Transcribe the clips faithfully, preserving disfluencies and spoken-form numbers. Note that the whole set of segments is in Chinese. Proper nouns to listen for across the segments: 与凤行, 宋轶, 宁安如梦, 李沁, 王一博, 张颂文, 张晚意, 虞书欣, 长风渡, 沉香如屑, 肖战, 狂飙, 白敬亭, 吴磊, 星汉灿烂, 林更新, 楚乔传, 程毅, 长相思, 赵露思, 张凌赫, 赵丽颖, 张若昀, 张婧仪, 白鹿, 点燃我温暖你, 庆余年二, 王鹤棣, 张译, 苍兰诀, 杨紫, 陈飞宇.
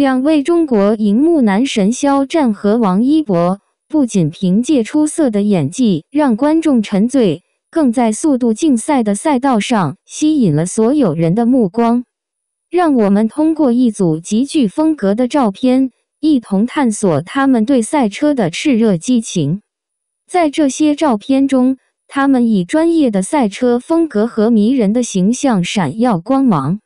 两位中国荧幕男神肖战和王一博，不仅凭借出色的演技让观众沉醉，更在速度竞赛的赛道上吸引了所有人的目光。让我们通过一组极具风格的照片，一同探索他们对赛车的炽热激情。在这些照片中，他们以专业的赛车风格和迷人的形象闪耀光芒。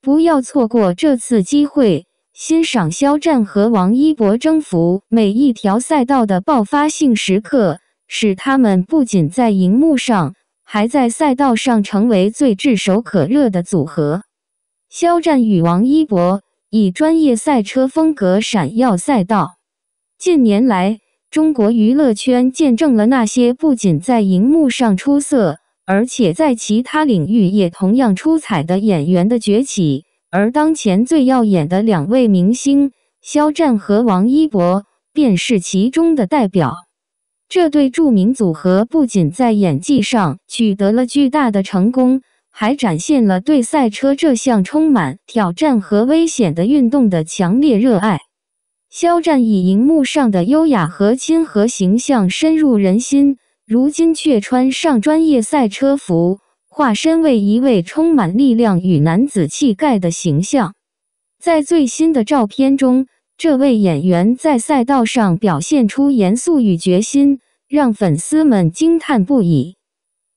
不要错过这次机会，欣赏肖战和王一博征服每一条赛道的爆发性时刻，使他们不仅在荧幕上，还在赛道上成为最炙手可热的组合。肖战与王一博以专业赛车风格闪耀赛道。近年来，中国娱乐圈见证了那些不仅在荧幕上出色，而且在其他领域也同样出彩的演员的崛起。而当前最耀眼的两位明星，肖战和王一博，便是其中的代表。这对著名组合不仅在演技上取得了巨大的成功，还展现了对赛车这项充满挑战和危险的运动的强烈热爱。肖战以荧幕上的优雅和亲和形象深入人心，如今却穿上专业赛车服，化身为一位充满力量与男子气概的形象。在最新的照片中，这位演员在赛道上表现出严肃与决心，让粉丝们惊叹不已。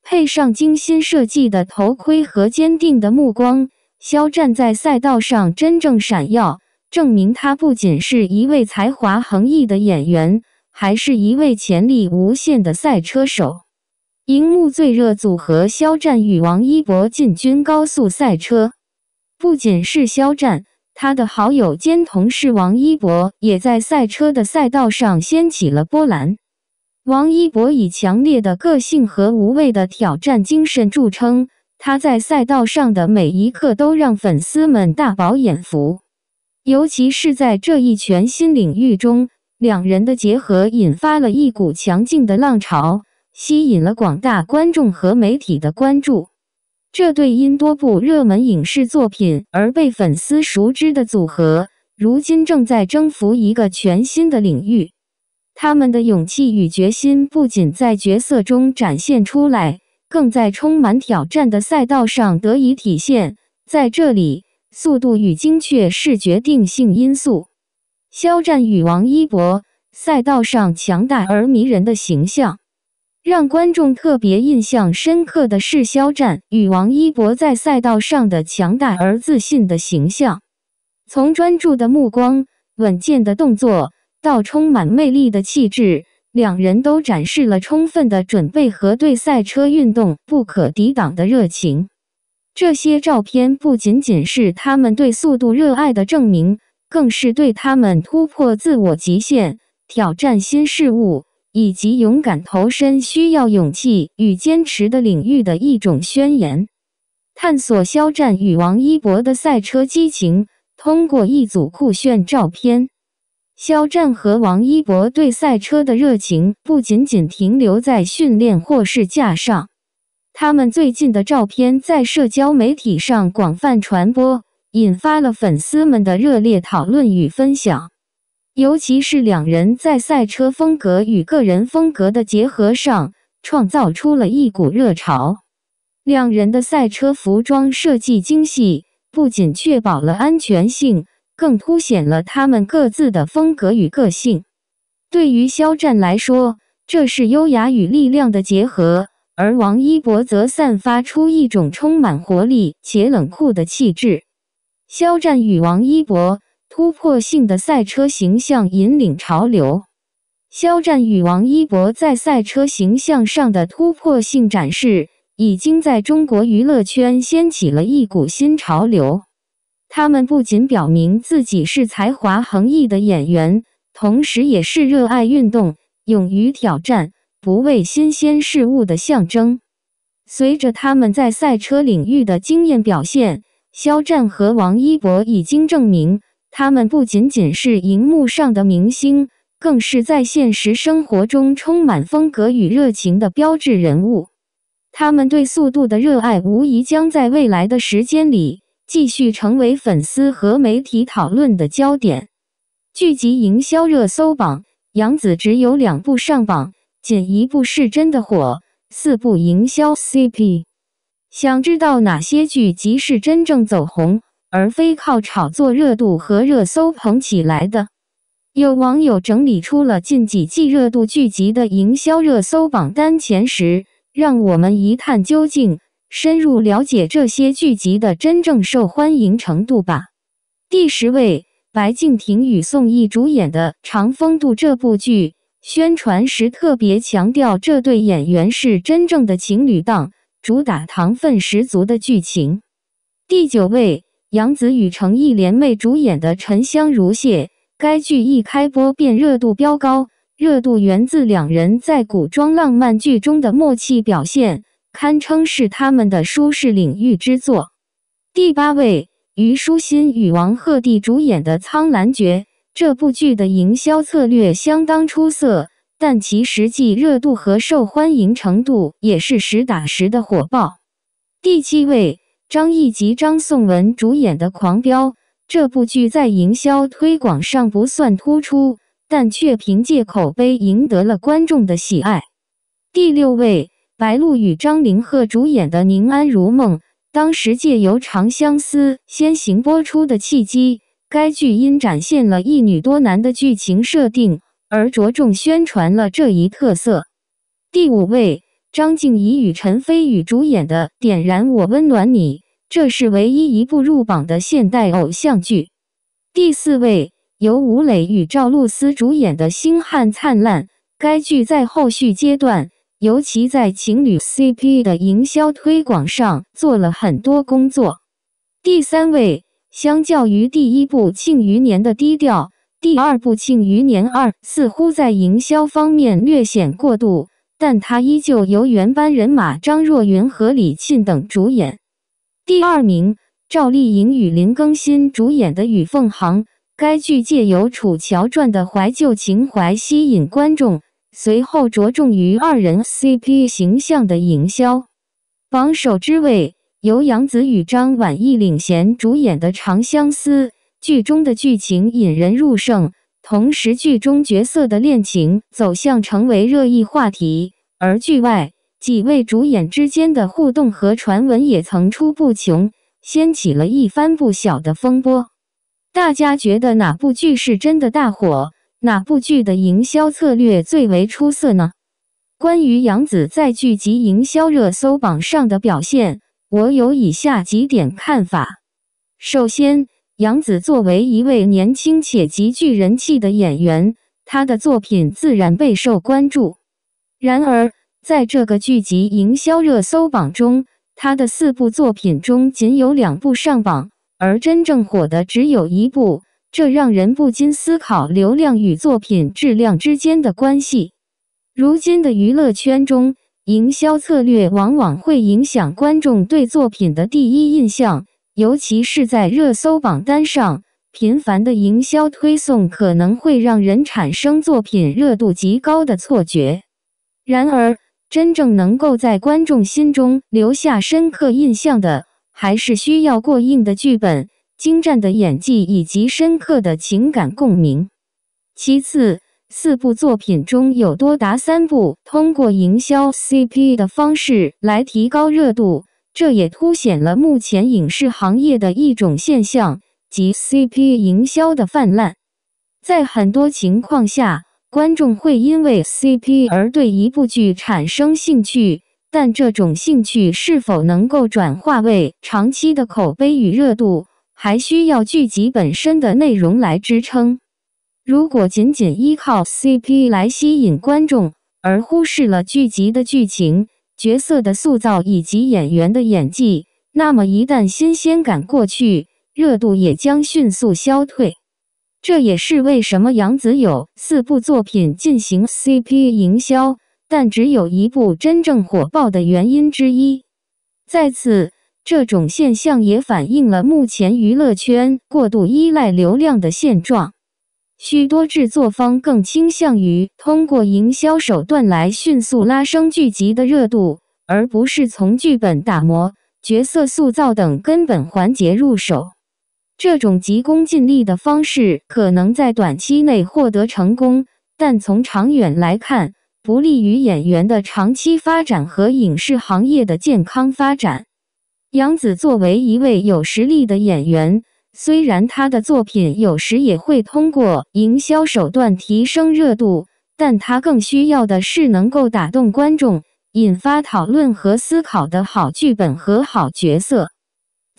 配上精心设计的头盔和坚定的目光，肖战在赛道上真正闪耀，证明他不仅是一位才华横溢的演员，还是一位潜力无限的赛车手。荧幕最热组合肖战与王一博进军高速赛车，不仅是肖战，他的好友兼同事王一博也在赛车的赛道上掀起了波澜。王一博以强烈的个性和无畏的挑战精神著称，他在赛道上的每一刻都让粉丝们大饱眼福。尤其是在这一全新领域中，两人的结合引发了一股强劲的浪潮，吸引了广大观众和媒体的关注。这对因多部热门影视作品而被粉丝熟知的组合，如今正在征服一个全新的领域。他们的勇气与决心不仅在角色中展现出来，更在充满挑战的赛道上得以体现。在这里，速度与精确是决定性因素。肖战与王一博，赛道上强大而迷人的形象。让观众特别印象深刻的是肖战与王一博在赛道上的强大而自信的形象。从专注的目光、稳健的动作，到充满魅力的气质，两人都展示了充分的准备和对赛车运动不可抵挡的热情。这些照片不仅仅是他们对速度热爱的证明，更是对他们突破自我极限、挑战新事物以及勇敢投身需要勇气与坚持的领域的一种宣言。探索肖战与王一博的赛车激情，通过一组酷炫照片。肖战和王一博对赛车的热情不仅仅停留在训练或试驾上，他们最近的照片在社交媒体上广泛传播，引发了粉丝们的热烈讨论与分享。尤其是两人在赛车风格与个人风格的结合上，创造出了一股热潮。两人的赛车服装设计精细，不仅确保了安全性，更凸显了他们各自的风格与个性。对于肖战来说，这是优雅与力量的结合，而王一博则散发出一种充满活力且冷酷的气质。肖战与王一博突破性的赛车形象引领潮流。肖战与王一博在赛车形象上的突破性展示，已经在中国娱乐圈掀起了一股新潮流。他们不仅表明自己是才华横溢的演员，同时也是热爱运动、勇于挑战、不畏新鲜事物的象征。随着他们在赛车领域的惊艳表现，肖战和王一博已经证明他们不仅仅是荧幕上的明星，更是在现实生活中充满风格与热情的标志人物。他们对速度的热爱无疑将在未来的时间里继续成为粉丝和媒体讨论的焦点。剧集营销热搜榜，杨紫只有两部上榜，仅一部是真的火，四部营销 C P。想知道哪些剧集是真正走红，而非靠炒作热度和热搜捧起来的？有网友整理出了近几季热度剧集的营销热搜榜单前十，让我们一探究竟，深入了解这些剧集的真正受欢迎程度吧。第十位，白敬亭与宋轶主演的《长风渡》这部剧，宣传时特别强调这对演员是真正的情侣档，主打糖分十足的剧情。第九位，杨紫与程毅联袂主演的《沉香如屑》，该剧一开播便热度飙高，热度源自两人在古装浪漫剧中的默契表现，堪称是他们的舒适领域之作。第八位，虞书欣与王鹤棣主演的《苍兰诀》，这部剧的营销策略相当出色，但其实际热度和受欢迎程度也是实打实的火爆。第七位，张译及张颂文主演的《狂飙》，这部剧在营销推广上不算突出，但却凭借口碑赢得了观众的喜爱。第六位，白鹿与张凌赫主演的《宁安如梦》，当时借由《长相思》先行播出的契机，该剧因展现了一女多男的剧情设定，而着重宣传了这一特色。第五位，张婧仪与陈飞宇主演的《点燃我温暖你》，这是唯一一部入榜的现代偶像剧。第四位，由吴磊与赵露思主演的《星汉灿烂》，该剧在后续阶段，尤其在情侣 C P 的营销推广上做了很多工作。第三位，相较于第一部《庆余年》的低调，第二部《庆余年二》似乎在营销方面略显过度，但它依旧由原班人马张若昀和李沁等主演。第二名，赵丽颖与林更新主演的《与凤行》，该剧借由《楚乔传》的怀旧情怀吸引观众，随后着重于二人 C P 形象的营销。榜首之位，由杨紫与张晚意领衔主演的《长相思》，剧中的剧情引人入胜，同时剧中角色的恋情走向成为热议话题，而剧外几位主演之间的互动和传闻也层出不穷，掀起了一番不小的风波。大家觉得哪部剧是真的大火？哪部剧的营销策略最为出色呢？关于杨紫在剧集营销热搜榜上的表现，我有以下几点看法。首先，杨紫作为一位年轻且极具人气的演员，她的作品自然备受关注。然而，在这个剧集营销热搜榜中，她的四部作品中仅有两部上榜，而真正火的只有一部。这让人不禁思考流量与作品质量之间的关系。如今的娱乐圈中，营销策略往往会影响观众对作品的第一印象，尤其是在热搜榜单上，频繁的营销推送可能会让人产生作品热度极高的错觉。然而，真正能够在观众心中留下深刻印象的，还是需要过硬的剧本、精湛的演技以及深刻的情感共鸣。其次，四部作品中有多达三部通过营销 C P 的方式来提高热度，这也凸显了目前影视行业的一种现象，即 C P 营销的泛滥。在很多情况下，观众会因为 C P 而对一部剧产生兴趣，但这种兴趣是否能够转化为长期的口碑与热度，还需要剧集本身的内容来支撑。如果仅仅依靠 C P 来吸引观众，而忽视了剧集的剧情、角色的塑造以及演员的演技，那么一旦新鲜感过去，热度也将迅速消退。这也是为什么杨紫有四部作品进行 C P 营销，但只有一部真正火爆的原因之一。再次，这种现象也反映了目前娱乐圈过度依赖流量的现状。许多制作方更倾向于通过营销手段来迅速拉升剧集的热度，而不是从剧本打磨、角色塑造等根本环节入手。这种急功近利的方式可能在短期内获得成功，但从长远来看，不利于演员的长期发展和影视行业的健康发展。杨紫作为一位有实力的演员，虽然她的作品有时也会通过营销手段提升热度，但她更需要的是能够打动观众、引发讨论和思考的好剧本和好角色。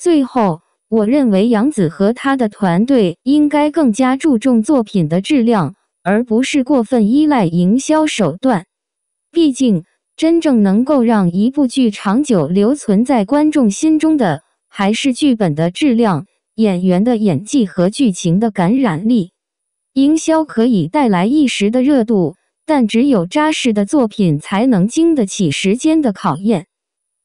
最后，我认为杨紫和她的团队应该更加注重作品的质量，而不是过分依赖营销手段。毕竟，真正能够让一部剧长久留存在观众心中的，还是剧本的质量、演员的演技和剧情的感染力。营销可以带来一时的热度，但只有扎实的作品才能经得起时间的考验。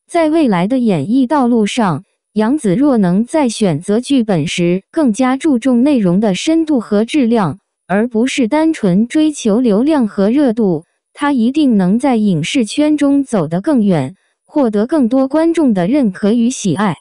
在未来的演艺道路上，杨紫若能在选择剧本时更加注重内容的深度和质量，而不是单纯追求流量和热度，他一定能在影视圈中走得更远，获得更多观众的认可与喜爱。